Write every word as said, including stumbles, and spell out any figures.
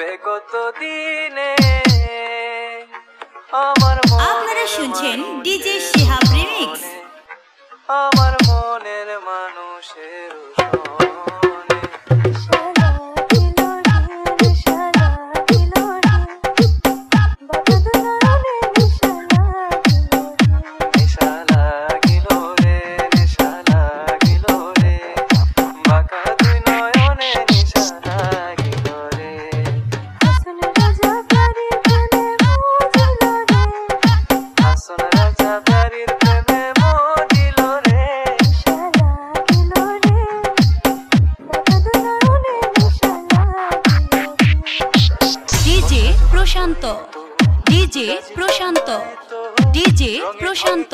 আপনারা শুনছেন DJ Shihab remix. আমার মনের মানুষের ডিজে প্রশান্ত ডিজে প্রশান্ত